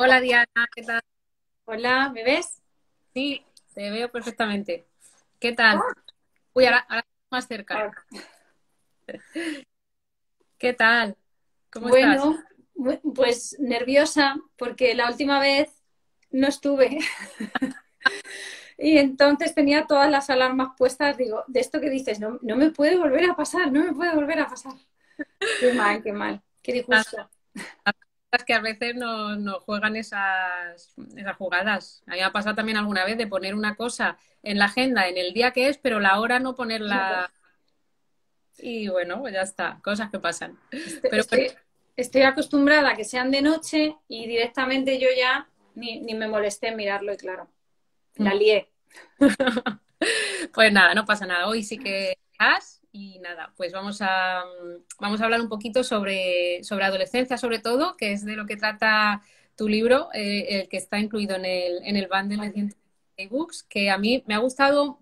Hola Diana, ¿qué tal? Hola, ¿me ves? Sí, te veo perfectamente. ¿Qué tal? Uy, ahora más cerca. ¿Qué tal? ¿Cómo estás? Bueno, pues nerviosa porque la última vez no estuve. Y entonces tenía todas las alarmas puestas. Digo, de esto que dices, no me puede volver a pasar, no me puede volver a pasar. Qué mal, qué mal. Qué disgusto. Que a veces no juegan esas jugadas. A mí me ha pasado también alguna vez de poner una cosa en la agenda, en el día que es, pero la hora no ponerla. Y bueno, pues ya está, cosas que pasan. Estoy acostumbrada a que sean de noche y directamente yo ya ni me molesté en mirarlo y claro, la lié. Pues nada, no pasa nada. Hoy sí que estás. Y nada, pues vamos a hablar un poquito sobre adolescencia, sobre todo, que es de lo que trata tu libro, el que está incluido en el bundle de ebooks, que a mí me ha gustado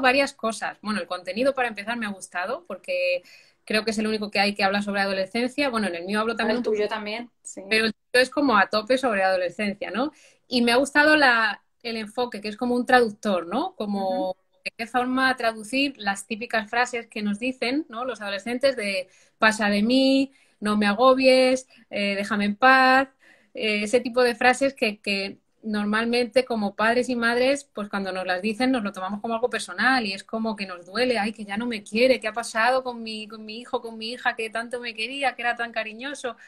varias cosas. Bueno, el contenido para empezar me ha gustado, porque creo que es el único que hay que habla sobre adolescencia. Bueno, en el mío hablo también. El tuyo también, sí. Pero el tuyo es como a tope sobre adolescencia, ¿no? Y me ha gustado el enfoque, que es como un traductor, ¿no? Como... ¿De qué forma traducir las típicas frases que nos dicen, ¿no?, los adolescentes de pasa de mí, no me agobies, déjame en paz, ese tipo de frases que normalmente como padres y madres, pues cuando nos las dicen nos lo tomamos como algo personal y es como que nos duele, ay, que ya no me quiere, qué ha pasado con mi hijo, con mi hija, que tanto me quería, que era tan cariñoso.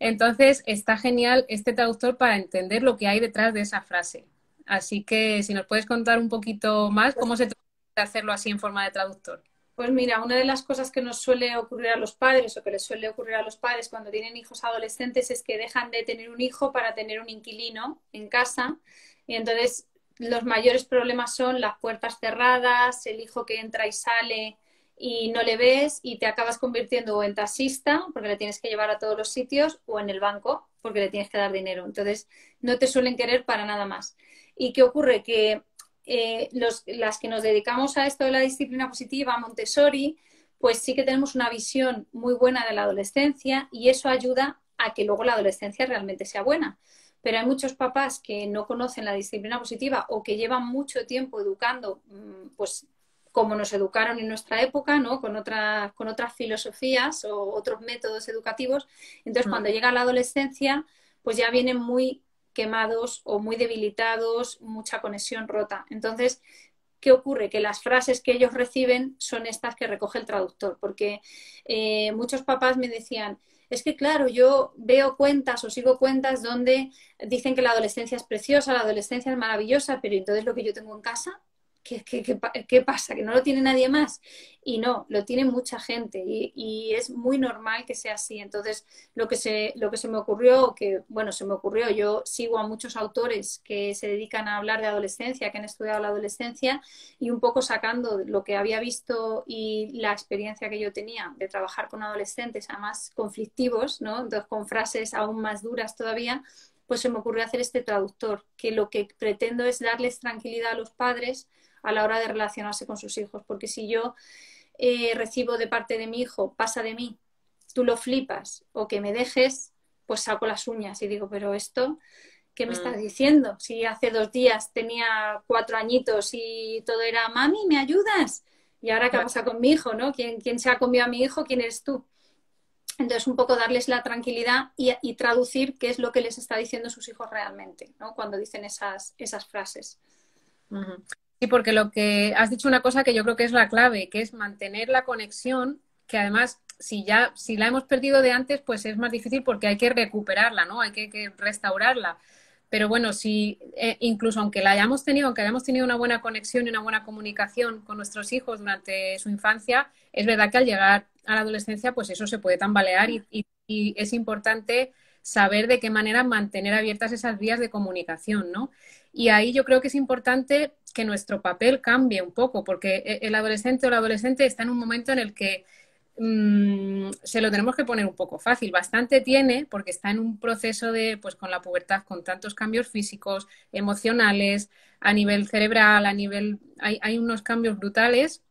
Entonces está genial este traductor para entender lo que hay detrás de esa frase. Así que si nos puedes contar un poquito más, ¿cómo se trata de hacerlo así en forma de traductor? Pues mira, una de las cosas que nos suele ocurrir a los padres o que les suele ocurrir a los padres cuando tienen hijos adolescentes es que dejan de tener un hijo para tener un inquilino en casa y entonces los mayores problemas son las puertas cerradas, el hijo que entra y sale y no le ves y te acabas convirtiendo o en taxista porque le tienes que llevar a todos los sitios o en el banco porque le tienes que dar dinero. Entonces no te suelen querer para nada más. ¿Y qué ocurre? Que las que nos dedicamos a esto de la disciplina positiva, Montessori, pues sí que tenemos una visión muy buena de la adolescencia y eso ayuda a que luego la adolescencia realmente sea buena. Pero hay muchos papás que no conocen la disciplina positiva o que llevan mucho tiempo educando, pues como nos educaron en nuestra época, ¿no?, con otras filosofías o otros métodos educativos. Entonces, cuando llega la adolescencia, pues ya vienen muy quemados o muy debilitados, mucha conexión rota. Entonces, ¿qué ocurre? Que las frases que ellos reciben son estas que recoge el traductor, porque muchos papás me decían, es que claro, yo veo cuentas o sigo cuentas donde dicen que la adolescencia es preciosa, la adolescencia es maravillosa, pero entonces lo que yo tengo en casa, ¿qué pasa? ¿Que no lo tiene nadie más? Y no, lo tiene mucha gente y es muy normal que sea así. Entonces, lo que se me ocurrió, que bueno, se me ocurrió, yo sigo a muchos autores que se dedican a hablar de adolescencia, que han estudiado la adolescencia y un poco sacando lo que había visto y la experiencia que yo tenía de trabajar con adolescentes, además conflictivos, ¿no?, entonces con frases aún más duras todavía, pues se me ocurrió hacer este traductor, que lo que pretendo es darles tranquilidad a los padres a la hora de relacionarse con sus hijos. Porque si yo recibo de parte de mi hijo, pasa de mí, tú lo flipas o que me dejes, pues saco las uñas y digo, pero esto, ¿qué me estás diciendo? Si hace 2 días tenía 4 añitos y todo era, mami, ¿me ayudas? Y ahora, ¿qué pasa con mi hijo, no? ¿Quién se ha comido a mi hijo? ¿Quién eres tú? Entonces, un poco darles la tranquilidad y traducir qué es lo que les está diciendo sus hijos realmente, ¿no?, cuando dicen esas frases. Sí, porque lo que has dicho, una cosa que yo creo que es la clave, que es mantener la conexión, que además si la hemos perdido de antes, pues es más difícil porque hay que recuperarla, ¿no? Hay que restaurarla. Pero bueno, si incluso aunque hayamos tenido una buena conexión y una buena comunicación con nuestros hijos durante su infancia, es verdad que al llegar a la adolescencia, pues eso se puede tambalear y es importante saber de qué manera mantener abiertas esas vías de comunicación, ¿no? Y ahí yo creo que es importante que nuestro papel cambie un poco, porque el adolescente o la adolescente está en un momento en el que se lo tenemos que poner un poco fácil. Bastante tiene, porque está en un proceso de, pues con la pubertad, con tantos cambios físicos, emocionales, a nivel cerebral, hay unos cambios brutales.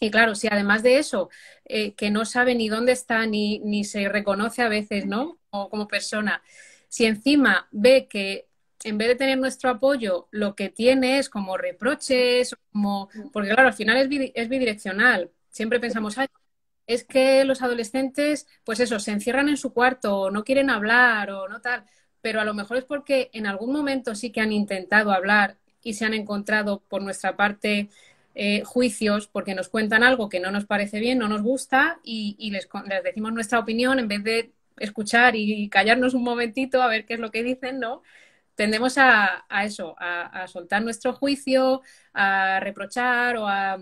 Y claro, si además de eso, que no sabe ni dónde está, ni se reconoce a veces, ¿no?, como persona, Si encima ve que en vez de tener nuestro apoyo, lo que tiene es como reproches, como... Porque claro, al final es bidireccional. Siempre pensamos, ay, es que los adolescentes, pues eso, se encierran en su cuarto, o no quieren hablar, o no tal. Pero a lo mejor es porque en algún momento sí que han intentado hablar y se han encontrado por nuestra parte juicios, porque nos cuentan algo que no nos parece bien, no nos gusta, y les decimos nuestra opinión en vez de escuchar y callarnos un momentito a ver qué es lo que dicen, ¿no? Tendemos a eso, a soltar nuestro juicio, a reprochar o a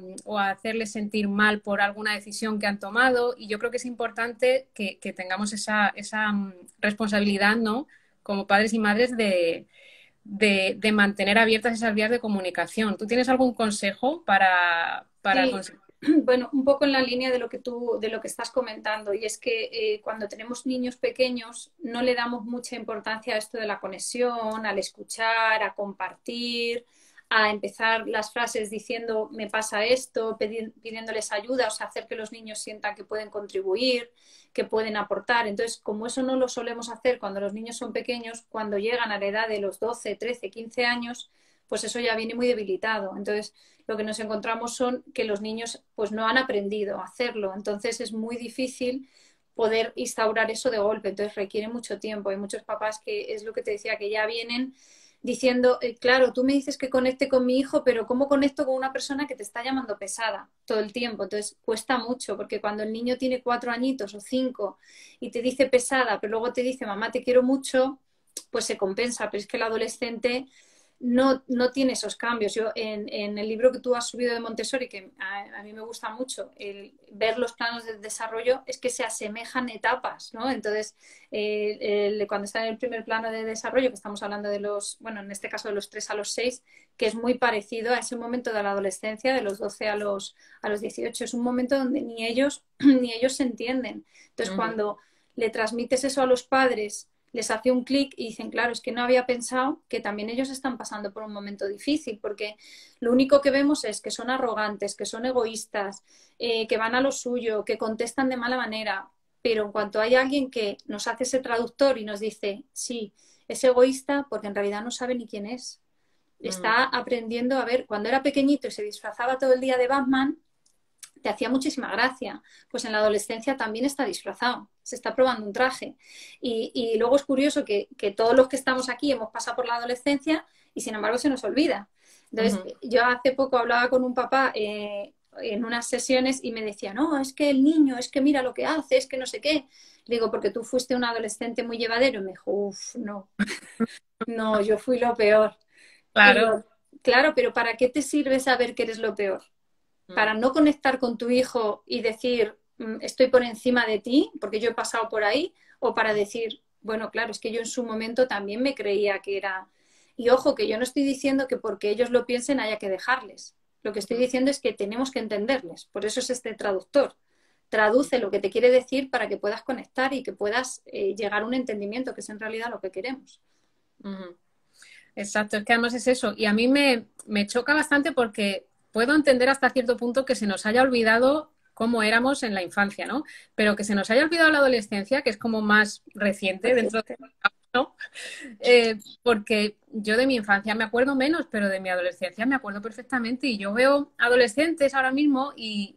hacerles sentir mal por alguna decisión que han tomado. Y yo creo que es importante que tengamos esa responsabilidad, ¿no?, como padres y madres de mantener abiertas esas vías de comunicación. ¿Tú tienes algún consejo para sí. Bueno, un poco en la línea de lo que tú estás comentando, y es que cuando tenemos niños pequeños no le damos mucha importancia a esto de la conexión, al escuchar, a compartir, a empezar las frases diciendo me pasa esto, pidiéndoles ayuda, o sea, hacer que los niños sientan que pueden contribuir, que pueden aportar. Entonces, como eso no lo solemos hacer cuando los niños son pequeños, cuando llegan a la edad de los 12, 13, 15 años, pues eso ya viene muy debilitado. Entonces, lo que nos encontramos son que los niños pues no han aprendido a hacerlo. Entonces, es muy difícil poder instaurar eso de golpe. Entonces, requiere mucho tiempo. Hay muchos papás que, es lo que te decía, que ya vienen diciendo, claro, tú me dices que conecte con mi hijo, pero ¿cómo conecto con una persona que te está llamando pesada todo el tiempo? Entonces, cuesta mucho, porque cuando el niño tiene 4 añitos o 5 y te dice pesada, pero luego te dice, mamá, te quiero mucho, pues se compensa. Pero es que el adolescente... No tiene esos cambios. Yo en el libro que tú has subido de Montessori, que a mí me gusta mucho, ver los planos de desarrollo, es que se asemejan etapas, ¿no? Entonces, cuando está en el primer plano de desarrollo, que estamos hablando de los, bueno, en este caso de los 3 a los 6, que es muy parecido a ese momento de la adolescencia, de los 12 a los 18, es un momento donde ni ellos se entienden. Entonces, cuando le transmites eso a los padres, les hace un clic y dicen, claro, es que no había pensado que también ellos están pasando por un momento difícil, porque lo único que vemos es que son arrogantes, que son egoístas, que van a lo suyo, que contestan de mala manera, pero en cuanto hay alguien que nos hace ese traductor y nos dice, sí, es egoísta porque en realidad no sabe ni quién es. Está aprendiendo a ver, cuando era pequeñito y se disfrazaba todo el día de Batman, te hacía muchísima gracia, pues en la adolescencia también está disfrazado, se está probando un traje. Y luego es curioso que todos los que estamos aquí hemos pasado por la adolescencia y sin embargo se nos olvida. Entonces, yo hace poco hablaba con un papá en unas sesiones y me decía, no, es que el niño, es que mira lo que hace, es que no sé qué. Le digo, porque tú fuiste un adolescente muy llevadero. Y me dijo, uff, no, no, yo fui lo peor. Claro. Claro, pero ¿para qué te sirve saber que eres lo peor? Para no conectar con tu hijo y decir, estoy por encima de ti porque yo he pasado por ahí, o para decir, bueno, claro, es que yo en su momento también me creía que era... Y ojo, que yo no estoy diciendo que porque ellos lo piensen haya que dejarles. Lo que estoy diciendo es que tenemos que entenderles. Por eso es este traductor. Traduce lo que te quiere decir para que puedas conectar y que puedas llegar a un entendimiento, que es en realidad lo que queremos. Exacto, es que además es eso. Y a mí me choca bastante porque... Puedo entender hasta cierto punto que se nos haya olvidado cómo éramos en la infancia, ¿no? Pero que se nos haya olvidado la adolescencia, que es como más reciente dentro de... ¿no? Porque yo de mi infancia me acuerdo menos, pero de mi adolescencia me acuerdo perfectamente. Y yo veo adolescentes ahora mismo y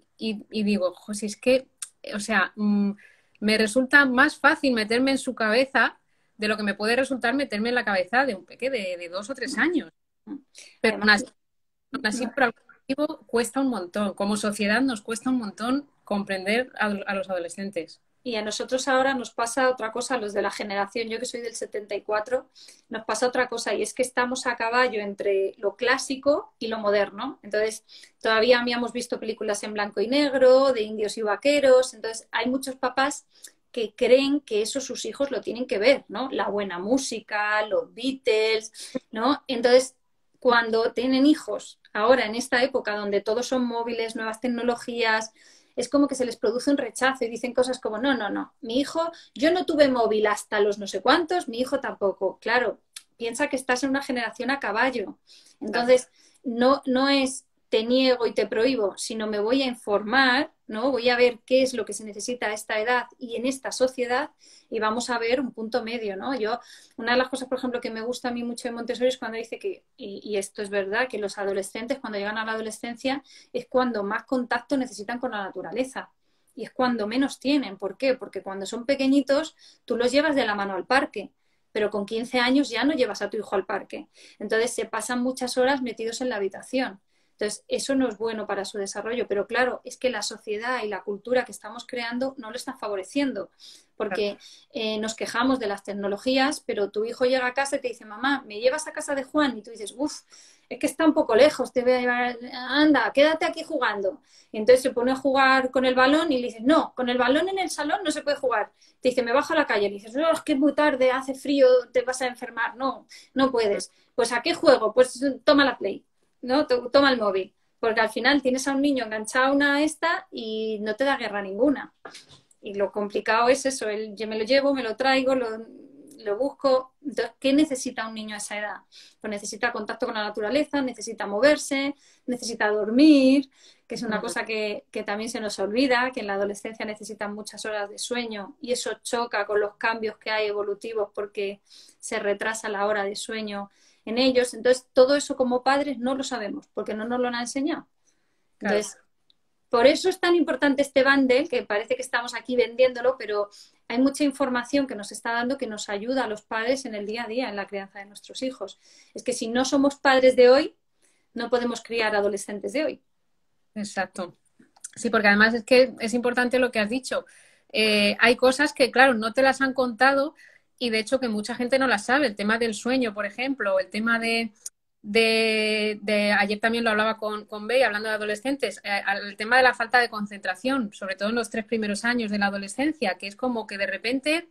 digo, jo, si es que, o sea, me resulta más fácil meterme en su cabeza de lo que me puede resultar meterme en la cabeza de un peque de 2 o 3 años. Pero aún así por algún motivo cuesta un montón. Como sociedad nos cuesta un montón comprender a los adolescentes. Y a nosotros ahora nos pasa otra cosa, a los de la generación, yo que soy del 74, nos pasa otra cosa, y es que estamos a caballo entre lo clásico y lo moderno. Entonces, todavía habíamos visto películas en blanco y negro, de indios y vaqueros. Entonces, hay muchos papás que creen que eso sus hijos lo tienen que ver, ¿no? La buena música, los Beatles, ¿no? Entonces, cuando tienen hijos, ahora en esta época donde todos son móviles, nuevas tecnologías, es como que se les produce un rechazo y dicen cosas como, no, no, no, mi hijo, yo no tuve móvil hasta los no sé cuántos, mi hijo tampoco. Claro, piensa que estás en una generación a caballo. Entonces, no es te niego y te prohíbo, sino me voy a informar, ¿no? Voy a ver qué es lo que se necesita a esta edad y en esta sociedad y vamos a ver un punto medio, ¿no? Yo, una de las cosas, por ejemplo, que me gusta a mí mucho de Montessori es cuando dice que, y esto es verdad, que los adolescentes cuando llegan a la adolescencia es cuando más contacto necesitan con la naturaleza. Y es cuando menos tienen. ¿Por qué? Porque cuando son pequeñitos tú los llevas de la mano al parque, pero con 15 años ya no llevas a tu hijo al parque. Entonces se pasan muchas horas metidos en la habitación. Entonces eso no es bueno para su desarrollo. Pero claro, es que la sociedad y la cultura que estamos creando no lo están favoreciendo. Porque nos quejamos de las tecnologías, pero tu hijo llega a casa y te dice, mamá, ¿me llevas a casa de Juan? Y tú dices, uff, es que está un poco lejos, te voy a llevar, anda, quédate aquí jugando. Y entonces se pone a jugar con el balón y le dices, no, con el balón en el salón no se puede jugar. Te dice, me bajo a la calle. Le dices, no, es que es muy tarde, hace frío, te vas a enfermar. No, no puedes. Pues ¿a qué juego? Pues toma la Play, ¿no? Toma el móvil. Porque al final tienes a un niño enganchado a una esta y no te da guerra ninguna. Y lo complicado es eso, yo me lo llevo, me lo traigo, lo busco. Entonces, ¿qué necesita un niño a esa edad? Pues necesita contacto con la naturaleza, necesita moverse, necesita dormir, que es una cosa que también se nos olvida, que en la adolescencia necesitan muchas horas de sueño y eso choca con los cambios que hay evolutivos porque se retrasa la hora de sueño en ellos. Entonces, todo eso como padres no lo sabemos porque no nos lo han enseñado. Entonces, claro. Por eso es tan importante este bundle, que parece que estamos aquí vendiéndolo, pero hay mucha información que nos está dando que nos ayuda a los padres en el día a día, en la crianza de nuestros hijos. Es que si no somos padres de hoy, no podemos criar adolescentes de hoy. Exacto. Sí, porque además es que es importante lo que has dicho. Hay cosas que, claro, no te las han contado y de hecho que mucha gente no las sabe. El tema del sueño, por ejemplo, el tema de ayer también lo hablaba con Bea, hablando de adolescentes, el tema de la falta de concentración, sobre todo en los 3 primeros años de la adolescencia, que es como que de repente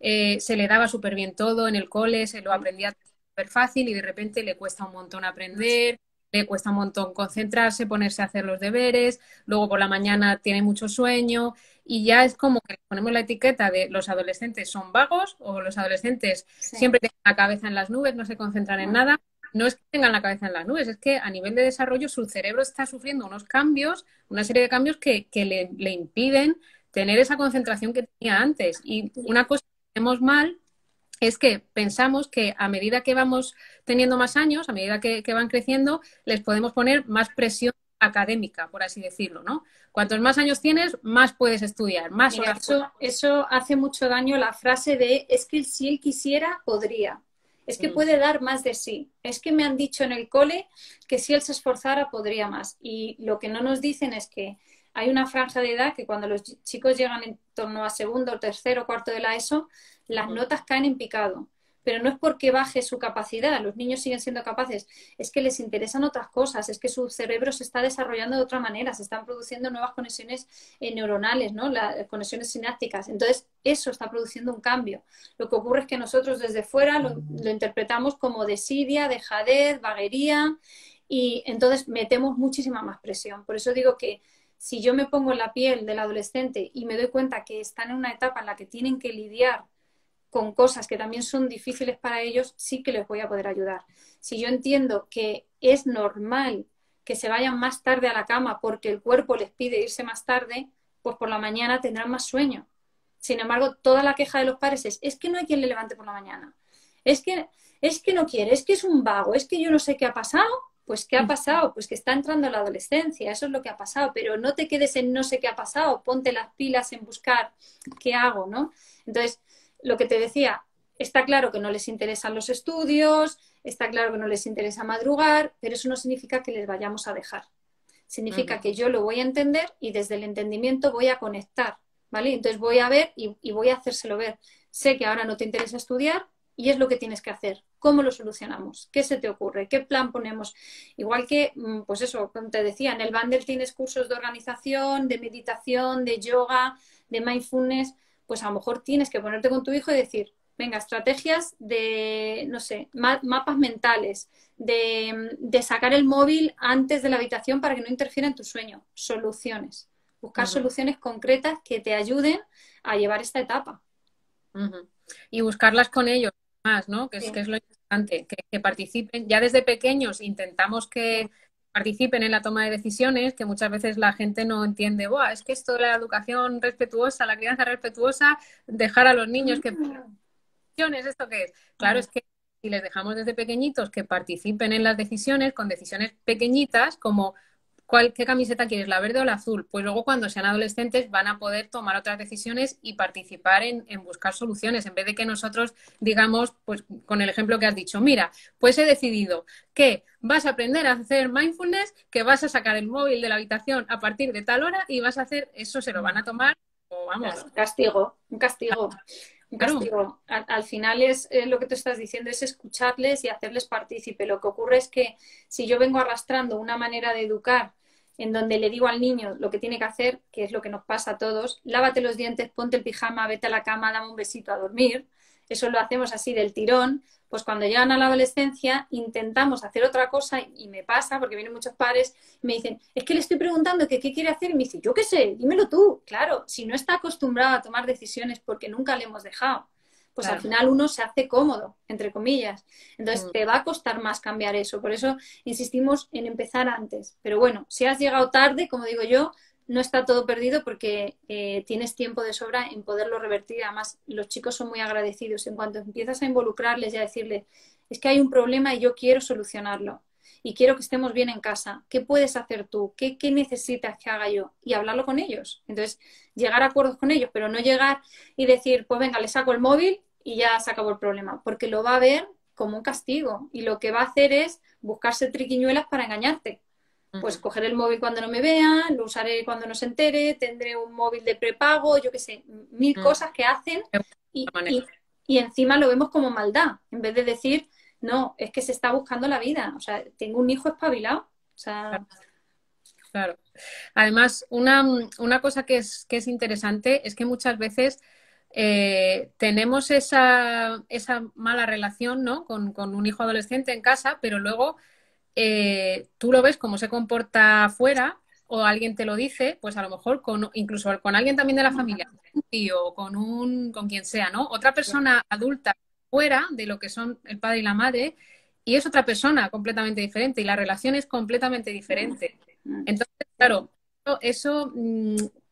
se le daba súper bien todo en el cole, se lo aprendía súper fácil y de repente le cuesta un montón aprender, le cuesta un montón concentrarse, ponerse a hacer los deberes, luego por la mañana tiene mucho sueño y ya es como que ponemos la etiqueta de los adolescentes son vagos o los adolescentes siempre tienen la cabeza en las nubes, no se concentran en nada. No es que tengan la cabeza en las nubes, es que a nivel de desarrollo su cerebro está sufriendo unos cambios, una serie de cambios que le impiden tener esa concentración que tenía antes. Y una cosa que hacemos mal es que pensamos que a medida que vamos teniendo más años, a medida que van creciendo, les podemos poner más presión académica, por así decirlo, ¿no? Cuantos más años tienes, más puedes estudiar, más horas. Eso hace mucho daño la frase de es que si él quisiera, podría. Es que puede dar más de sí. Es que me han dicho en el cole que si él se esforzara podría más. Y lo que no nos dicen es que hay una franja de edad que cuando los chicos llegan en torno a segundo, tercero, cuarto de la ESO, las notas caen en picado. Pero no es porque baje su capacidad, los niños siguen siendo capaces, es que les interesan otras cosas, es que su cerebro se está desarrollando de otra manera, se están produciendo nuevas conexiones neuronales, ¿no? Las conexiones sinápticas. Entonces, eso está produciendo un cambio. Lo que ocurre es que nosotros desde fuera lo interpretamos como desidia, dejadez, vaguería, y entonces metemos muchísima más presión. Por eso digo que si yo me pongo en la piel del adolescente y me doy cuenta que están en una etapa en la que tienen que lidiar con cosas que también son difíciles para ellos, sí que les voy a poder ayudar. Si yo entiendo que es normal que se vayan más tarde a la cama porque el cuerpo les pide irse más tarde, pues por la mañana tendrán más sueño. Sin embargo, toda la queja de los padres es que no hay quien le levante por la mañana. Es que no quiere, es que es un vago, es que yo no sé qué ha pasado. Pues ¿qué ha pasado? Pues que está entrando la adolescencia, eso es lo que ha pasado, pero no te quedes en no sé qué ha pasado, ponte las pilas en buscar qué hago, ¿no? Entonces, lo que te decía, está claro que no les interesan los estudios, está claro que no les interesa madrugar, pero eso no significa que les vayamos a dejar. Significa que yo lo voy a entender y desde el entendimiento voy a conectar, ¿vale? Entonces voy a ver y voy a hacérselo ver. Sé que ahora no te interesa estudiar y es lo que tienes que hacer. ¿Cómo lo solucionamos? ¿Qué se te ocurre? ¿Qué plan ponemos? Igual que, pues eso, como te decía, en el bundle tienes cursos de organización, de meditación, de yoga, de mindfulness. Pues a lo mejor tienes que ponerte con tu hijo y decir, venga, estrategias de, no sé, mapas mentales, de sacar el móvil antes de la habitación para que no interfiera en tu sueño. Soluciones. Buscar soluciones concretas que te ayuden a llevar esta etapa. Y buscarlas con ellos más, ¿no? Que es lo importante, que participen. Ya desde pequeños intentamos que participen en la toma de decisiones, que muchas veces la gente no entiende, buah, es que esto de la educación respetuosa, la crianza respetuosa, dejar a los niños que... ¿Esto qué es? Claro, es que si les dejamos desde pequeñitos que participen en las decisiones, con decisiones pequeñitas, como ¿qué camiseta quieres, la verde o la azul? Pues luego cuando sean adolescentes van a poder tomar otras decisiones y participar en buscar soluciones, en vez de que nosotros digamos, pues con el ejemplo que has dicho, mira, pues he decidido que vas a aprender a hacer mindfulness, que vas a sacar el móvil de la habitación a partir de tal hora y vas a hacer, eso se lo van a tomar, o vamos. Un castigo. Al final es lo que tú estás diciendo, es escucharles y hacerles partícipe. Lo que ocurre es que si yo vengo arrastrando una manera de educar en donde le digo al niño lo que tiene que hacer, que es lo que nos pasa a todos, lávate los dientes, ponte el pijama, vete a la cama, dame un besito, a dormir, eso lo hacemos así del tirón, pues cuando llegan a la adolescencia intentamos hacer otra cosa y me pasa, porque vienen muchos padres y me dicen, es que le estoy preguntando que qué quiere hacer y me dice, yo qué sé, dímelo tú. Claro, si no está acostumbrado a tomar decisiones porque nunca le hemos dejado, pues claro, al final uno se hace cómodo, entre comillas. Entonces te va a costar más cambiar eso, por eso insistimos en empezar antes. Pero bueno, si has llegado tarde, como digo yo, no está todo perdido porque tienes tiempo de sobra en poderlo revertir. Además, los chicos son muy agradecidos. En cuanto empiezas a involucrarles y a decirles, es que hay un problema y yo quiero solucionarlo y quiero que estemos bien en casa, ¿qué puedes hacer tú? ¿Qué necesitas que haga yo? Y hablarlo con ellos. Entonces, llegar a acuerdos con ellos, pero no llegar y decir, pues venga, le saco el móvil y ya se acabó el problema. Porque lo va a ver como un castigo y lo que va a hacer es buscarse triquiñuelas para engañarte. Pues coger el móvil cuando no me vean, lo usaré cuando no se entere, tendré un móvil de prepago, yo qué sé, mil cosas que hacen y encima lo vemos como maldad, en vez de decir, no, es que se está buscando la vida, o sea, tengo un hijo espabilado, o sea... Claro. Además, una cosa que es interesante es que muchas veces tenemos esa mala relación, ¿no? con un hijo adolescente en casa, pero luego... tú lo ves cómo se comporta afuera o alguien te lo dice, pues a lo mejor incluso con alguien también de la familia, un tío, con quien sea, ¿no? Otra persona adulta fuera de lo que son el padre y la madre y es otra persona completamente diferente y la relación es completamente diferente. Entonces, claro, eso,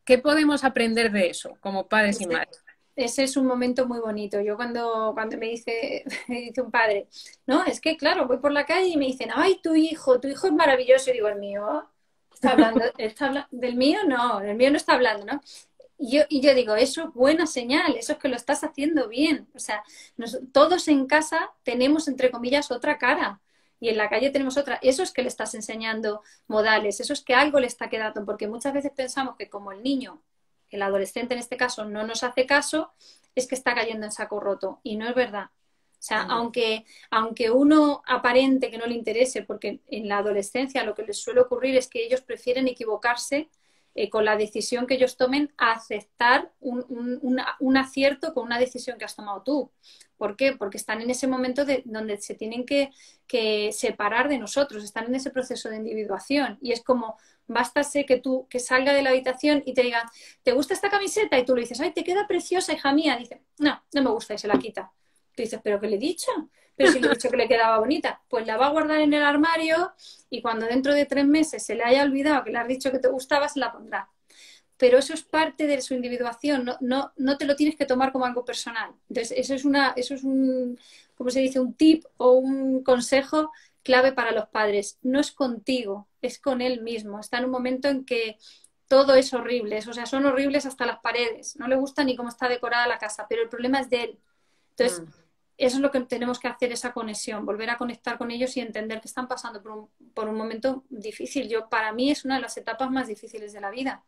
¿qué podemos aprender de eso como padres y madres? Ese es un momento muy bonito. Yo cuando me dice un padre, no, es que claro, voy por la calle y me dicen, ay, tu hijo es maravilloso. Y digo, ¿el mío? ¿Está hablando del mío? No, el mío no está hablando, ¿no? Y yo digo, eso es buena señal, eso es que lo estás haciendo bien. O sea, todos en casa tenemos, entre comillas, otra cara. Y en la calle tenemos otra. Eso es que le estás enseñando modales, eso es que algo le está quedando. Porque muchas veces pensamos que como el niño... el adolescente en este caso no nos hace caso, es que está cayendo en saco roto. Y no es verdad. O sea, aunque uno aparente que no le interese, porque en la adolescencia lo que les suele ocurrir es que ellos prefieren equivocarse con la decisión que ellos tomen a aceptar un acierto con una decisión que has tomado tú. ¿Por qué? Porque están en ese momento donde se tienen que separar de nosotros, están en ese proceso de individuación y es como, bástase que salga de la habitación y te diga, ¿te gusta esta camiseta? Y tú le dices, ay, te queda preciosa, hija mía. Dice, no, no me gusta y se la quita. Tú dices, ¿pero qué le he dicho? Pero si le he dicho que le quedaba bonita. Pues la va a guardar en el armario y cuando dentro de 3 meses se le haya olvidado que le has dicho que te gustaba, se la pondrá. Pero eso es parte de su individuación, no te lo tienes que tomar como algo personal. Entonces, eso es un, ¿cómo se dice? Un tip o un consejo clave para los padres. No es contigo, es con él mismo. Está en un momento en que todo es horrible, o sea, son horribles hasta las paredes. No le gusta ni cómo está decorada la casa, pero el problema es de él. Entonces, eso es lo que tenemos que hacer, esa conexión, volver a conectar con ellos y entender que están pasando por un momento difícil. Para mí es una de las etapas más difíciles de la vida.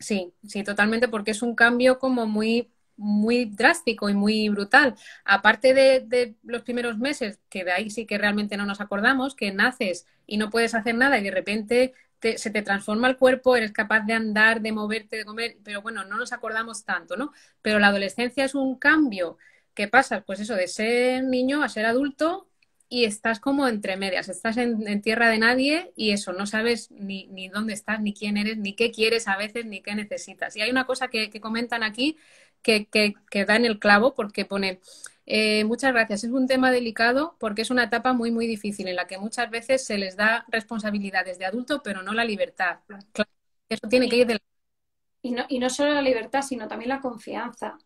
Sí, totalmente, porque es un cambio como muy, muy drástico y muy brutal. Aparte de los primeros meses, que de ahí sí que realmente no nos acordamos, que naces y no puedes hacer nada y de repente... se te transforma el cuerpo, eres capaz de andar, de moverte, de comer, pero bueno, no nos acordamos tanto, ¿no? Pero la adolescencia es un cambio que pasa, pues eso, de ser niño a ser adulto y estás como entre medias, estás en tierra de nadie y eso, no sabes ni dónde estás, ni quién eres, ni qué quieres a veces, ni qué necesitas. Y hay una cosa que comentan aquí que da en el clavo porque pone... Muchas gracias. Es un tema delicado porque es una etapa muy, muy difícil en la que muchas veces se les da responsabilidades de adulto, pero no la libertad. Claro, eso tiene que ir de la... Y no solo la libertad, sino también la confianza.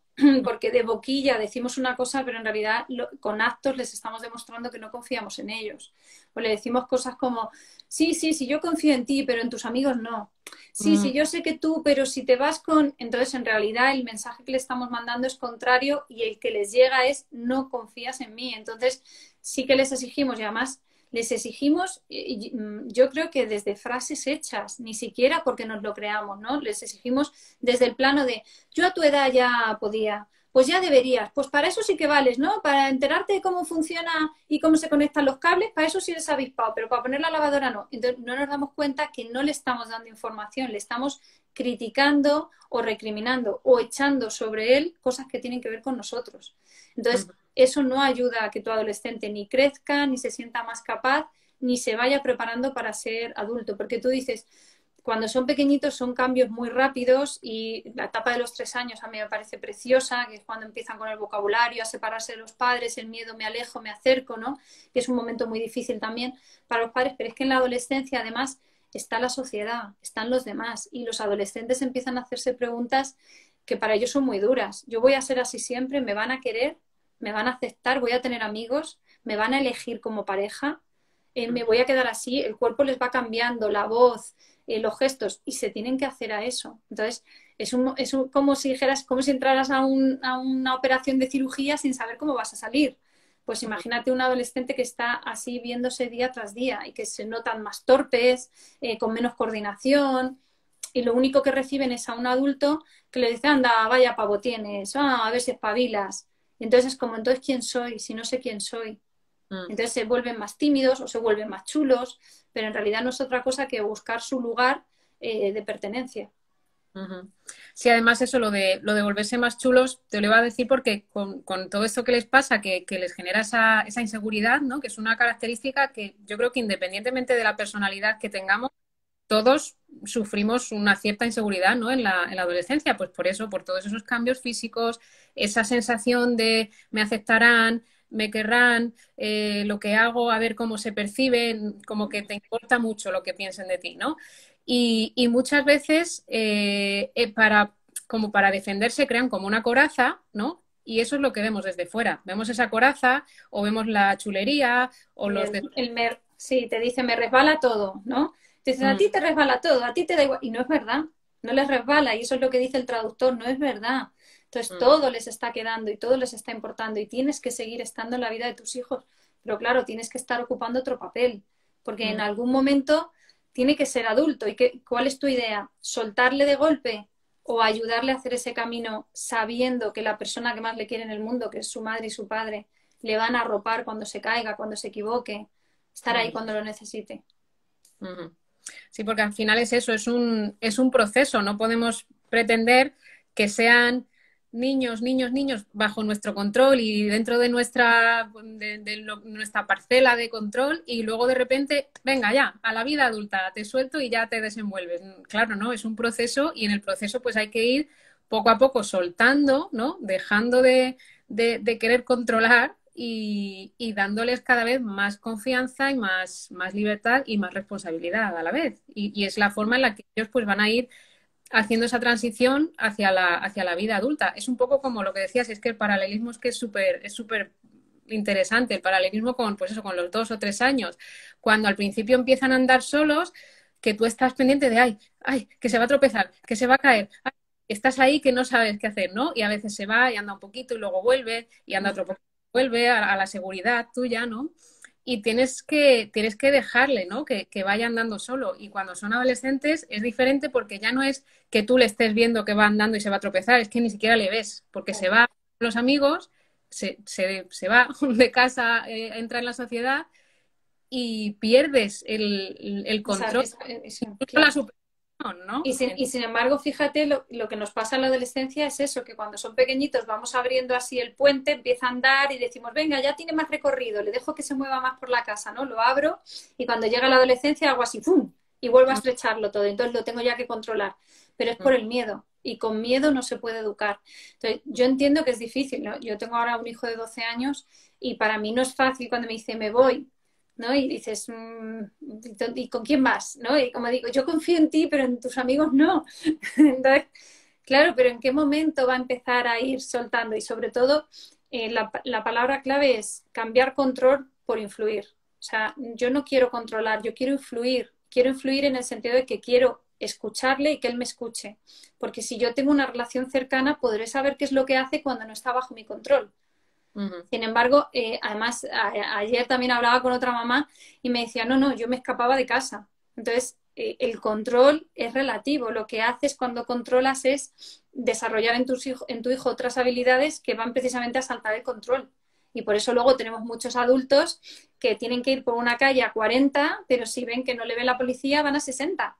Porque de boquilla decimos una cosa, pero en realidad con actos les estamos demostrando que no confiamos en ellos. O le decimos cosas como, sí, yo confío en ti, pero en tus amigos no. Sí, yo sé que tú, pero si te vas con... Entonces, en realidad, el mensaje que le estamos mandando es contrario y el que les llega es, no confías en mí. Entonces, sí que les exigimos, y además les exigimos, yo creo que desde frases hechas, ni siquiera porque nos lo creamos, ¿no? Les exigimos desde el plano de, yo a tu edad ya podía, pues ya deberías, pues para eso sí que vales, ¿no? Para enterarte de cómo funciona y cómo se conectan los cables, para eso sí eres avispado, pero para poner la lavadora no. Entonces no nos damos cuenta que no le estamos dando información, le estamos criticando o recriminando o echando sobre él cosas que tienen que ver con nosotros. Entonces, eso no ayuda a que tu adolescente ni crezca, ni se sienta más capaz, ni se vaya preparando para ser adulto. Porque tú dices, cuando son pequeñitos son cambios muy rápidos y la etapa de los 3 años a mí me parece preciosa, que es cuando empiezan con el vocabulario, a separarse de los padres, el miedo, me alejo, me acerco, ¿no? Que es un momento muy difícil también para los padres, pero es que en la adolescencia además está la sociedad, están los demás y los adolescentes empiezan a hacerse preguntas que para ellos son muy duras. Yo voy a ser así siempre, me van a querer, me van a aceptar, voy a tener amigos, me van a elegir como pareja, me voy a quedar así, el cuerpo les va cambiando, la voz, los gestos, y se tienen que hacer a eso. Entonces, es como si dijeras, como si entraras a una operación de cirugía sin saber cómo vas a salir. Pues imagínate un adolescente que está así viéndose día tras día y que se notan más torpes, con menos coordinación... Y lo único que reciben es a un adulto que le dice, anda, vaya pavo tienes, a ver si espabilas. Y entonces es como, entonces, ¿quién soy? Si no sé quién soy. Entonces se vuelven más tímidos o se vuelven más chulos, pero en realidad no es otra cosa que buscar su lugar de pertenencia. Sí, además eso, lo de volverse más chulos, te lo iba a decir porque con todo esto que les pasa, que les genera esa inseguridad, ¿no? Que es una característica que yo creo que independientemente de la personalidad que tengamos, todos sufrimos una cierta inseguridad, ¿no? En la adolescencia, pues por eso, por todos esos cambios físicos, esa sensación de me aceptarán, me querrán, lo que hago, a ver cómo se perciben, como que te importa mucho lo que piensen de ti, ¿no? Y muchas veces, como para defenderse, crean como una coraza, ¿no? Y eso es lo que vemos desde fuera. Vemos esa coraza o vemos la chulería o los... Sí, te dice, me resbala todo, ¿no? Dicen, a ti te resbala todo, a ti te da igual. Y no es verdad, no les resbala. Y eso es lo que dice el traductor, no es verdad. Entonces todo les está quedando y todo les está importando. Y tienes que seguir estando en la vida de tus hijos. Pero claro, tienes que estar ocupando otro papel. Porque en algún momento tiene que ser adulto. ¿Y cuál es tu idea? ¿Soltarle de golpe? ¿O ayudarle a hacer ese camino sabiendo que la persona que más le quiere en el mundo, que es su madre y su padre, le van a arropar cuando se caiga, cuando se equivoque? Estar ahí cuando lo necesite. Sí, porque al final es eso, es un proceso, no podemos pretender que sean niños bajo nuestro control y dentro de nuestra parcela de control y luego de repente, venga ya, a la vida adulta, te suelto y ya te desenvuelves. Claro, ¿no? Es un proceso y en el proceso pues hay que ir poco a poco soltando, ¿no? Dejando de querer controlar. Y dándoles cada vez más confianza y más libertad y más responsabilidad a la vez. Y es la forma en la que ellos pues van a ir haciendo esa transición hacia la vida adulta. Es un poco como lo que decías, es que el paralelismo es que es súper interesante, el paralelismo con, pues eso, con los 2 o 3 años. Cuando al principio empiezan a andar solos, que tú estás pendiente de, ay, que se va a tropezar, que se va a caer, ay, estás ahí que no sabes qué hacer, ¿no? Y a veces se va y anda un poquito y luego vuelve y anda otro poquito. Vuelve a la seguridad tuya, ¿no? Y tienes que dejarle, ¿no? Que vaya andando solo. Y cuando son adolescentes es diferente porque ya no es que tú le estés viendo que va andando y se va a tropezar, es que ni siquiera le ves, porque se va con los amigos, se va de casa, entra en la sociedad y pierdes el control, la supervisión, ¿no? Y sin embargo, fíjate, lo que nos pasa en la adolescencia es eso, que cuando son pequeñitos vamos abriendo así el puente, empieza a andar y decimos, venga, ya tiene más recorrido, le dejo que se mueva más por la casa, ¿no? Lo abro y cuando llega la adolescencia hago así, ¡pum! Y vuelvo a estrecharlo todo, entonces lo tengo ya que controlar. Pero es por el miedo. y con miedo no se puede educar. Entonces, yo entiendo que es difícil, ¿no? Yo tengo ahora un hijo de 12 años y para mí no es fácil cuando me dice me voy, ¿no? Y dices, ¿y con quién vas? ¿No? Y como digo, yo confío en ti, pero en tus amigos no. Entonces, claro, pero ¿en qué momento va a empezar a ir soltando? Y sobre todo, la palabra clave es cambiar control por influir. O sea, yo no quiero controlar, yo quiero influir. Quiero influir en el sentido de que quiero escucharle y que él me escuche. Porque si yo tengo una relación cercana, podré saber qué es lo que hace cuando no está bajo mi control. Sin embargo, además, ayer también hablaba con otra mamá y me decía, no, yo me escapaba de casa. Entonces, el control es relativo. Lo que haces cuando controlas es desarrollar en tu hijo otras habilidades que van precisamente a saltar el control. Y por eso luego tenemos muchos adultos que tienen que ir por una calle a 40, pero si ven que no le ve la policía, van a 60.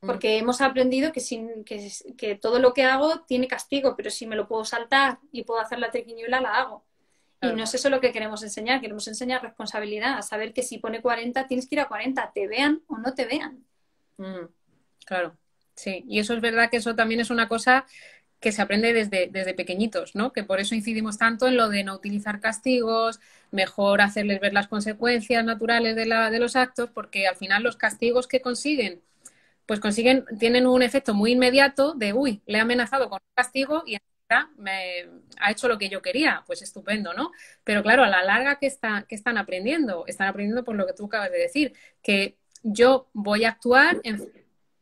Porque hemos aprendido que todo lo que hago tiene castigo, pero si me lo puedo saltar y puedo hacer la triquiñuela, la hago. Claro. Y no es eso lo que queremos enseñar responsabilidad, a saber que si pone 40 tienes que ir a 40, te vean o no te vean. Claro, sí. Y eso es verdad que eso también es una cosa que se aprende desde pequeñitos, ¿no? Que por eso incidimos tanto en lo de no utilizar castigos, mejor hacerles ver las consecuencias naturales de los actos, porque al final los castigos que consiguen, pues tienen un efecto muy inmediato de, uy, le he amenazado con un castigo y me ha hecho lo que yo quería, pues estupendo, ¿no? Pero claro, a la larga, ¿qué están aprendiendo? Están aprendiendo por lo que tú acabas de decir, que yo voy a actuar en si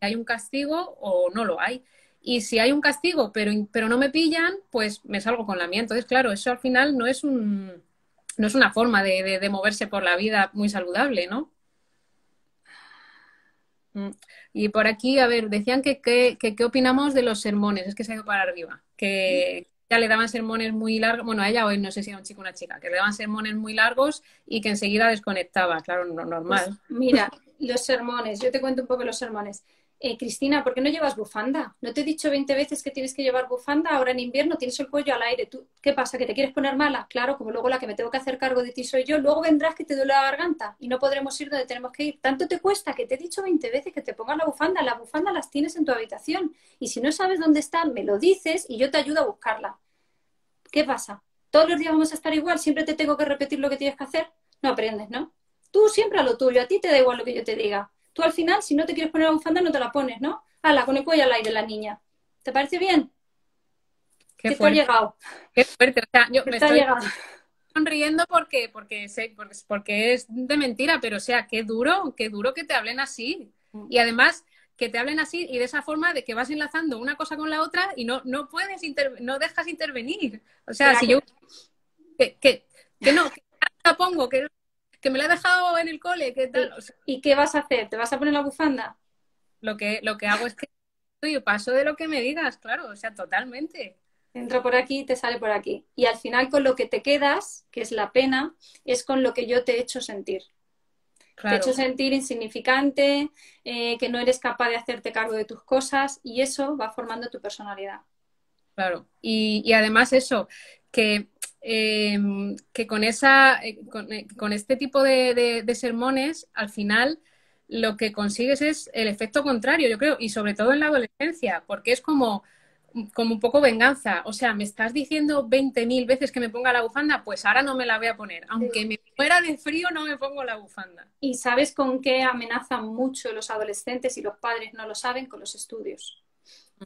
hay un castigo o no lo hay. Y si hay un castigo, pero no me pillan, pues me salgo con la mía. Entonces, claro, eso al final no es una forma de moverse por la vida muy saludable, ¿no? Y por aquí, a ver, decían que qué opinamos de los sermones. Es que se ha ido para arriba. Que ya le daban sermones muy largos. Bueno, a ella hoy no sé si era un chico o una chica. Que le daban sermones muy largos y que enseguida desconectaba. Claro, normal. Pues mira, los sermones. Yo te cuento un poco los sermones. Cristina, ¿por qué no llevas bufanda? ¿No te he dicho 20 veces que tienes que llevar bufanda? Ahora en invierno tienes el cuello al aire. ¿Tú qué pasa? ¿Que te quieres poner mala? Claro, como luego la que me tengo que hacer cargo de ti soy yo, luego vendrás que te duele la garganta y no podremos ir donde tenemos que ir. ¿Tanto te cuesta que te he dicho 20 veces que te pongas la bufanda? La bufanda las tienes en tu habitación y si no sabes dónde está, me lo dices y yo te ayudo a buscarla. ¿Qué pasa? ¿Todos los días vamos a estar igual? ¿Siempre te tengo que repetir lo que tienes que hacer? No aprendes, ¿no? Tú siempre a lo tuyo, a ti te da igual lo que yo te diga. Tú al final, si no te quieres poner la bufanda, no te la pones, ¿no? Ala, con el cuello al aire la niña. ¿Te parece bien? ¿Qué te ha llegado? Qué fuerte. O sea, yo me estoy sonriendo porque es de mentira, pero o sea, qué duro que te hablen así. Y además, que te hablen así y de esa forma de que vas enlazando una cosa con la otra y no dejas intervenir. O sea, si yo... Que me la he dejado en el cole, ¿qué tal? O sea, ¿y qué vas a hacer? ¿Te vas a poner la bufanda? Lo que hago es que yo paso de lo que me digas, claro, o sea, totalmente. Entra por aquí y te sale por aquí. Y al final con lo que te quedas, que es la pena, es con lo que yo te he hecho sentir. Claro. Te he hecho sentir insignificante, que no eres capaz de hacerte cargo de tus cosas y eso va formando tu personalidad. Claro, y además eso, que con este tipo de sermones al final lo que consigues es el efecto contrario, yo creo, y sobre todo en la adolescencia, porque es como un poco venganza, o sea, me estás diciendo 20.000 veces que me ponga la bufanda, pues ahora no me la voy a poner, aunque me muera de frío no me pongo la bufanda. ¿Y sabes con qué amenazan mucho los adolescentes y los padres no lo saben? Con los estudios.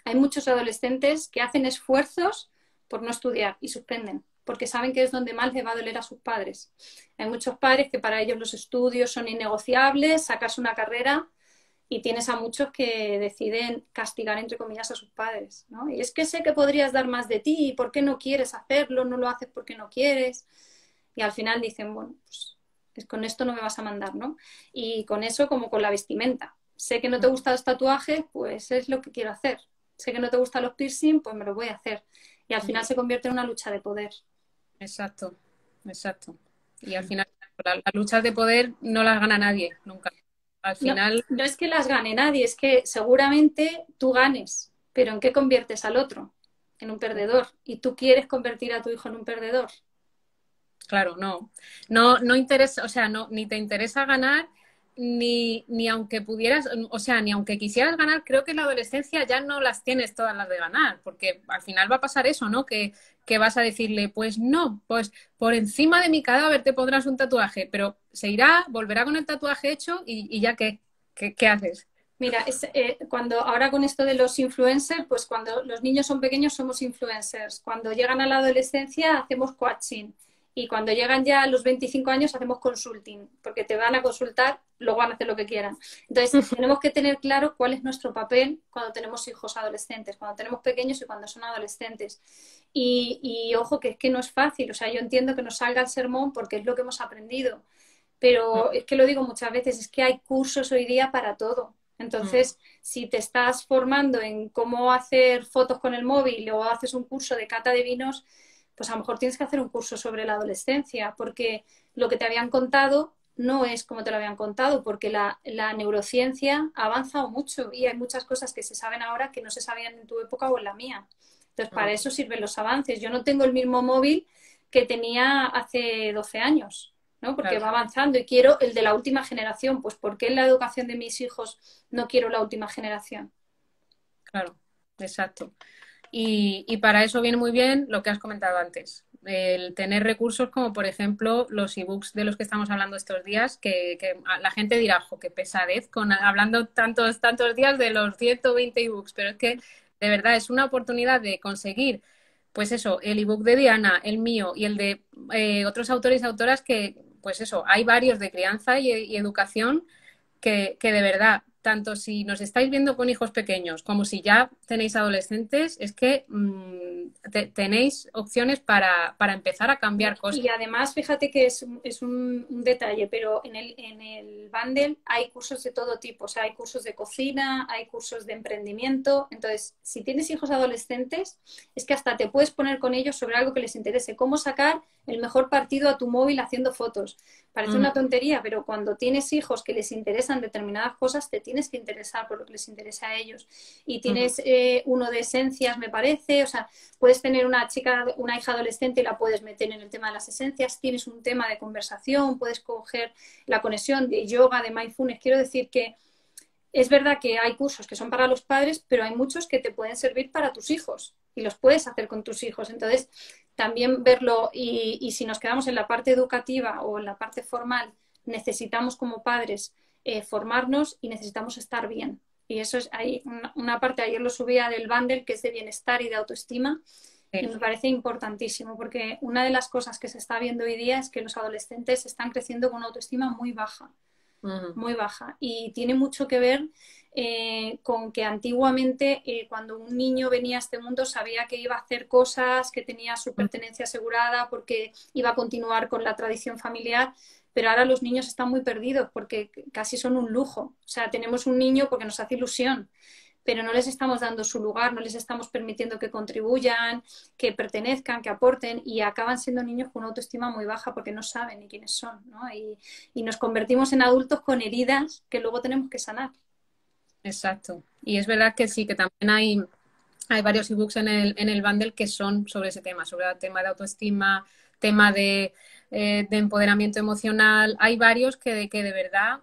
Hay muchos adolescentes que hacen esfuerzos por no estudiar y suspenden, porque saben que es donde más les va a doler a sus padres. Hay muchos padres que para ellos los estudios son innegociables, sacas una carrera y tienes a muchos que deciden castigar, entre comillas, a sus padres, ¿no? Y es que sé que podrías dar más de ti, ¿por qué no quieres hacerlo? No lo haces porque no quieres. Y al final dicen, bueno, pues con esto no me vas a mandar, ¿no? Y con eso como con la vestimenta. Sé que no te gustan los tatuajes, pues es lo que quiero hacer. Sé que no te gustan los piercing, pues me los voy a hacer. Y al final se convierte en una lucha de poder. Exacto, exacto. Y al final las luchas de poder no las gana nadie, nunca. Al final... No es que las gane nadie, es que seguramente tú ganes, pero ¿en qué conviertes al otro? En un perdedor. ¿Y tú quieres convertir a tu hijo en un perdedor? Claro, no interesa, o sea, no, ni te interesa ganar, ni aunque pudieras, o sea, ni aunque quisieras ganar, creo que en la adolescencia ya no las tienes todas las de ganar, porque al final va a pasar eso, ¿no? Que vas a decirle, pues no, pues por encima de mi cadáver te pondrás un tatuaje, pero se irá, volverá con el tatuaje hecho y ya ¿qué haces? Mira, ahora con esto de los influencers, pues cuando los niños son pequeños somos influencers, cuando llegan a la adolescencia hacemos coaching. Y cuando llegan ya a los 25 años hacemos consulting, porque te van a consultar, luego van a hacer lo que quieran. Entonces, tenemos que tener claro cuál es nuestro papel cuando tenemos hijos adolescentes, cuando tenemos pequeños y cuando son adolescentes. Y ojo, que es que no es fácil. O sea, yo entiendo que nos salga el sermón porque es lo que hemos aprendido. Pero es que lo digo muchas veces, es que hay cursos hoy día para todo. Entonces, si te estás formando en cómo hacer fotos con el móvil o haces un curso de cata de vinos, pues a lo mejor tienes que hacer un curso sobre la adolescencia, porque lo que te habían contado no es como te lo habían contado, porque la neurociencia ha avanzado mucho y hay muchas cosas que se saben ahora que no se sabían en tu época o en la mía. Entonces, para eso sirven los avances. Yo no tengo el mismo móvil que tenía hace 12 años, ¿no? Porque va avanzando y quiero el de la última generación. Pues, ¿por qué en la educación de mis hijos no quiero la última generación? Claro, exacto. Y para eso viene muy bien lo que has comentado antes, el tener recursos como, por ejemplo, los ebooks de los que estamos hablando estos días, que la gente dirá, jo, qué pesadez, hablando tantos días de los 120 ebooks, pero es que, de verdad, es una oportunidad de conseguir, pues eso, el ebook de Diana, el mío y el de otros autores y autoras que, pues eso, hay varios de crianza y educación que de verdad... Tanto si nos estáis viendo con hijos pequeños como si ya tenéis adolescentes, es que tenéis opciones para empezar a cambiar cosas. Y además, fíjate que es un detalle, pero en el bundle hay cursos de todo tipo. O sea, hay cursos de cocina, hay cursos de emprendimiento. Entonces, si tienes hijos adolescentes, es que hasta te puedes poner con ellos sobre algo que les interese. Cómo sacar el mejor partido a tu móvil haciendo fotos. Parece una tontería, pero cuando tienes hijos que les interesan determinadas cosas, te tienes que interesar por lo que les interesa a ellos. Y tienes uno de esencias, me parece. O sea, puedes tener una hija adolescente y la puedes meter en el tema de las esencias. Tienes un tema de conversación, puedes coger la conexión de yoga, de mindfulness. Quiero decir que es verdad que hay cursos que son para los padres, pero hay muchos que te pueden servir para tus hijos y los puedes hacer con tus hijos. Entonces, también verlo y si nos quedamos en la parte educativa o en la parte formal, necesitamos como padres formarnos y necesitamos estar bien. Y eso es, hay una parte, ayer lo subía del bundle, que es de bienestar y de autoestima, y me parece importantísimo, porque una de las cosas que se está viendo hoy día es que los adolescentes están creciendo con una autoestima muy baja, muy baja. Y tiene mucho que ver con que antiguamente cuando un niño venía a este mundo sabía que iba a hacer cosas, que tenía su pertenencia asegurada porque iba a continuar con la tradición familiar, pero ahora los niños están muy perdidos porque casi son un lujo. O sea, tenemos un niño porque nos hace ilusión, pero no les estamos dando su lugar, no les estamos permitiendo que contribuyan, que pertenezcan, que aporten, y acaban siendo niños con una autoestima muy baja porque no saben ni quiénes son, ¿no? Y nos convertimos en adultos con heridas que luego tenemos que sanar. Exacto. Y es verdad que sí, que también hay varios ebooks en el bundle que son sobre ese tema, sobre el tema de autoestima, tema de empoderamiento emocional. Hay varios que de verdad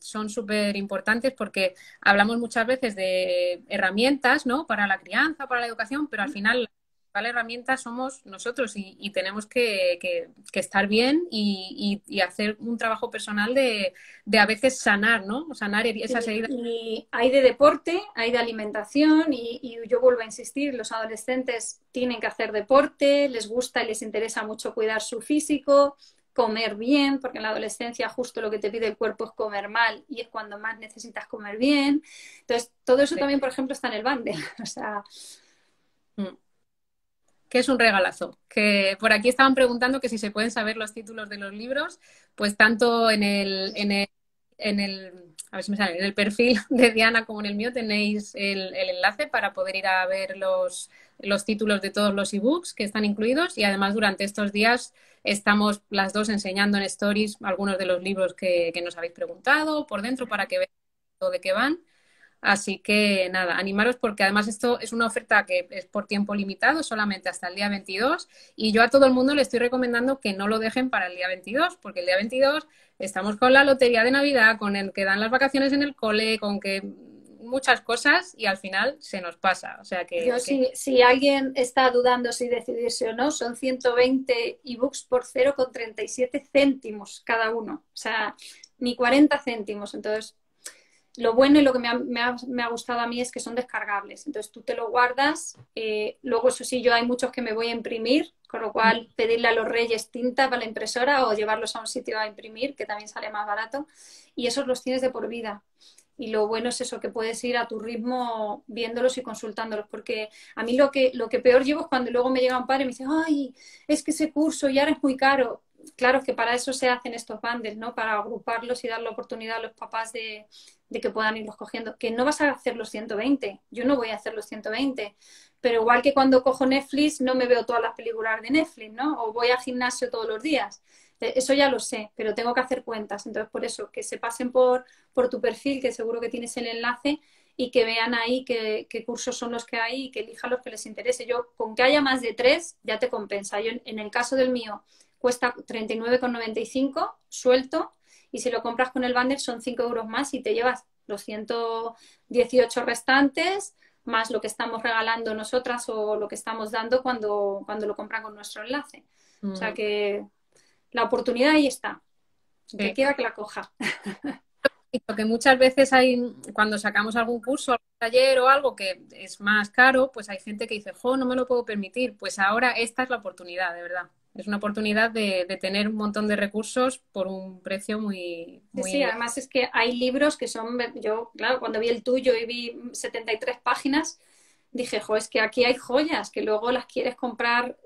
son súper importantes, porque hablamos muchas veces de herramientas, ¿no? Para la crianza, para la educación, pero al final la principal herramienta somos nosotros y tenemos que estar bien y hacer un trabajo personal de a veces sanar, ¿no? Sanar esas heridas. Y hay de deporte, hay de alimentación y yo vuelvo a insistir, los adolescentes tienen que hacer deporte, les gusta y les interesa mucho cuidar su físico, comer bien, porque en la adolescencia justo lo que te pide el cuerpo es comer mal y es cuando más necesitas comer bien. Entonces, todo eso también, por ejemplo, está en el bundle. O sea, que es un regalazo. Que por aquí estaban preguntando que si se pueden saber los títulos de los libros, pues tanto en el perfil de Diana como en el mío tenéis el enlace para poder ir a ver los títulos de todos los ebooks que están incluidos, y además durante estos días estamos las dos enseñando en stories algunos de los libros que nos habéis preguntado por dentro para que veáis de qué van. Así que nada, animaros porque además esto es una oferta que es por tiempo limitado, solamente hasta el día 22, y yo a todo el mundo le estoy recomendando que no lo dejen para el día 22, porque el día 22 estamos con la lotería de Navidad, con el que dan las vacaciones en el cole, con que muchas cosas, y al final se nos pasa. O sea que, si alguien está dudando si decidirse o no, son 120 ebooks por 0,37 céntimos cada uno, o sea, ni 40 céntimos, entonces... Lo bueno y lo que me ha gustado a mí es que son descargables. Entonces tú te lo guardas. Luego, eso sí, yo hay muchos que me voy a imprimir, con lo cual pedirle a los reyes tinta para la impresora o llevarlos a un sitio a imprimir, que también sale más barato. Y esos los tienes de por vida. Y lo bueno es eso, que puedes ir a tu ritmo viéndolos y consultándolos. Porque a mí lo que peor llevo es cuando luego me llega un padre y me dice, ay, es que ese curso ya es muy caro. Claro, es que para eso se hacen estos bundles, ¿no? Para agruparlos y dar la oportunidad a los papás de que puedan irlos cogiendo. Que no vas a hacer los 120. Yo no voy a hacer los 120. Pero igual que cuando cojo Netflix, no me veo todas las películas de Netflix, ¿no? O voy al gimnasio todos los días. Eso ya lo sé, pero tengo que hacer cuentas. Entonces, por eso, que se pasen por tu perfil, que seguro que tienes el enlace, y que vean ahí qué cursos son los que hay y que elijan los que les interese. Yo, con que haya más de 3, ya te compensa. Yo, en el caso del mío, cuesta 39,95 suelto, y si lo compras con el bundle son 5 euros más y te llevas los 118 restantes, más lo que estamos regalando nosotras o lo que estamos dando cuando lo compran con nuestro enlace. O sea que la oportunidad ahí está. Sí. Que quiera que la coja. Que muchas veces hay, cuando sacamos algún curso, algún taller o algo que es más caro, pues hay gente que dice, jo, no me lo puedo permitir. Pues ahora esta es la oportunidad, de verdad. Es una oportunidad de tener un montón de recursos por un precio muy... Sí, además es que hay libros que son... Yo, claro, cuando vi el tuyo y vi 73 páginas, dije, jo, es que aquí hay joyas, que luego las quieres comprar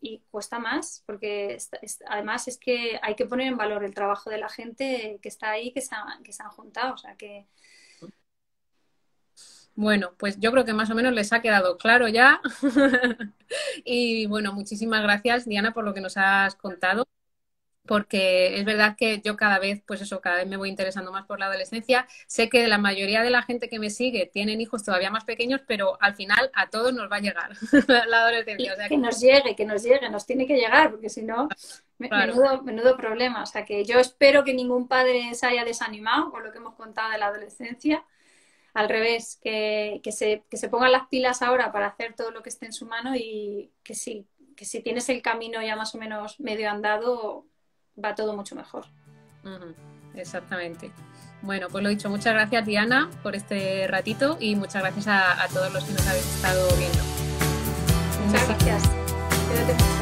y cuesta más, porque además es que hay que poner en valor el trabajo de la gente que está ahí, que se han juntado, o sea que... Bueno, pues yo creo que más o menos les ha quedado claro ya. Y bueno, muchísimas gracias, Diana, por lo que nos has contado, porque es verdad que yo cada vez, pues eso, cada vez me voy interesando más por la adolescencia. Sé que la mayoría de la gente que me sigue tienen hijos todavía más pequeños, pero al final a todos nos va a llegar la adolescencia. O sea, que nos llegue, nos tiene que llegar, porque si no, claro. menudo problema. O sea que yo espero que ningún padre se haya desanimado por lo que hemos contado de la adolescencia. Al revés, que se pongan las pilas ahora para hacer todo lo que esté en su mano, y que si tienes el camino ya más o menos medio andado, va todo mucho mejor. Exactamente. Bueno, pues lo dicho, muchas gracias, Diana, por este ratito, y muchas gracias a todos los que nos habéis estado viendo. Muchas gracias. Quédate.